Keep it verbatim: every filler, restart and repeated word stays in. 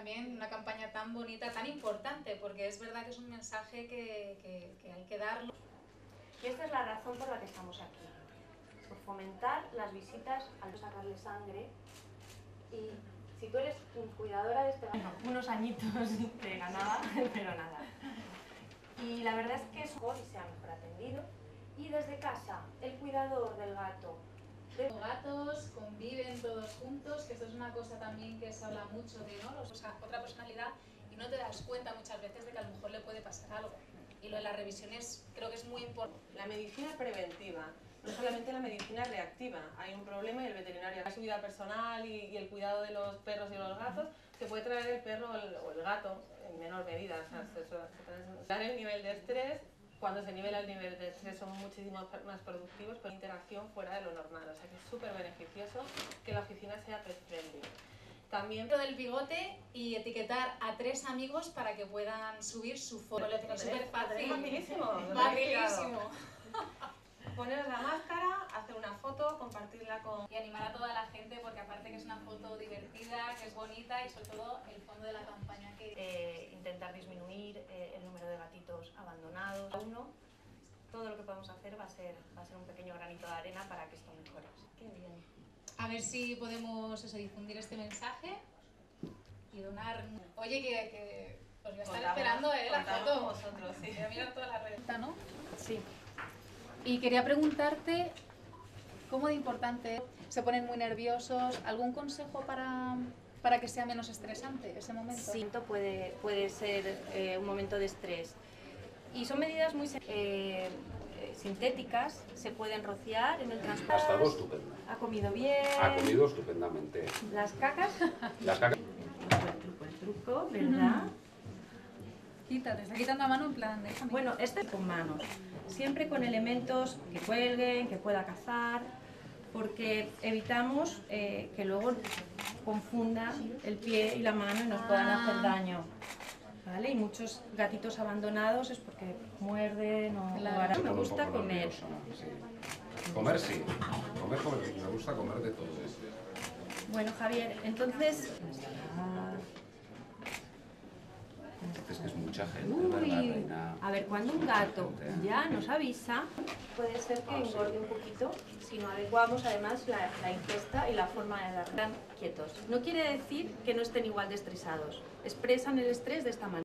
también una campaña tan bonita, tan importante, porque es verdad que es un mensaje que, que, que hay que darlo. Y esta es la razón por la que estamos aquí, por fomentar las visitas al sacarle sangre. Y si tú eres cuidadora de este... Bueno, unos añitos te ganaba, pero nada. Y la verdad es que es mejor y se ha mejor atendido. Y desde casa, el cuidador del gato. Los gatos conviven todos juntos, que esto es una cosa también que se habla mucho de, ¿no? O sea, otra personalidad, y no te das cuenta muchas veces de que a lo mejor le puede pasar algo. Y lo de las revisiones creo que es muy importante. La medicina preventiva, no solamente la medicina reactiva. Hay un problema y el veterinario. La vida personal y, y el cuidado de los perros y los gatos se puede traer el perro o el, o el gato en menor medida. O sea, se, se, se, se trae el nivel de estrés. Cuando se nivela el nivel de estrés son muchísimo más productivos, pero interacción fuera de lo normal, o sea que es súper beneficioso que la oficina sea pet-friendly. También lo del bigote y etiquetar a tres amigos para que puedan subir su foto. Lo tenéis súper fácil. Facilísimo. Facilísimo. Poneros la máscara, hacer una foto, compartirla con... Y animar a toda la gente porque aparte que es una foto divertida, que es bonita y sobre todo el fondo de la campaña que... Eh, intentar disminuir eh, el número de gatitos abandonados. Uno, todo lo que podemos hacer va a ser, va a ser un pequeño granito de arena para que esto mejore. Qué bien. A ver si podemos eso, difundir este mensaje y donar... Oye, que... que os voy a estar contamos, esperando eh, la foto con vosotros, sí. Voy a mirar toda la revista, ¿no? Sí. Y quería preguntarte cómo de importante se ponen muy nerviosos, algún consejo para, para que sea menos estresante ese momento. Sí, puede, puede ser eh, un momento de estrés y son medidas muy eh, sintéticas, se pueden rociar en el transporte. Ha estado estupendo. Ha comido bien. Ha comido estupendamente. Las cacas. Las cacas. El truco, el truco, ¿verdad? Mm. Quítate, está quitando la mano en plan, déjame. Bueno, este con manos, siempre con elementos que cuelguen, que pueda cazar, porque evitamos eh, que luego confunda el pie y la mano y nos puedan hacer daño, ¿vale? Y muchos gatitos abandonados es porque muerden o... Claro. Me gusta comer. Sí. Comer sí, comer, comer, me gusta comer de todo. Bueno, Javier, entonces... Es que es mucha gente. Uy, a ver, cuando un gato ya nos avisa, puede ser que engorde un poquito si no adecuamos además la, la ingesta y la forma de dar. Están quietos. No quiere decir que no estén igual de estresados. Expresan el estrés de esta manera.